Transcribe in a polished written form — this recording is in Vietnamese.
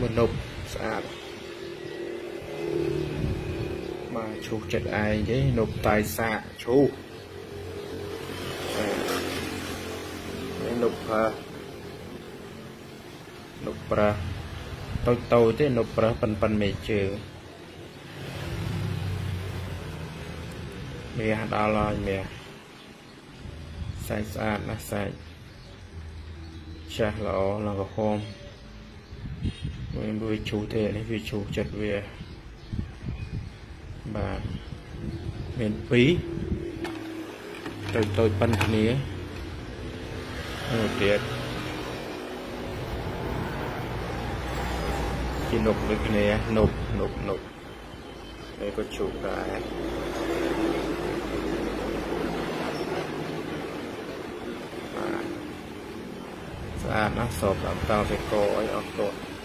menop sạch mà chú chết ai với nộp tài xạ chú nộp nộp ra tôi thế nộp ra phần mẹ chữ mẹ đã lo mẹ sai sạch là sai chắc là có hôm với chú thế này vì chú chật về và miễn phí tôi bắn nía tiệt chỉ nộp được nè nộp đây có chủ lại và nó sọp làm tao phải coi ông tội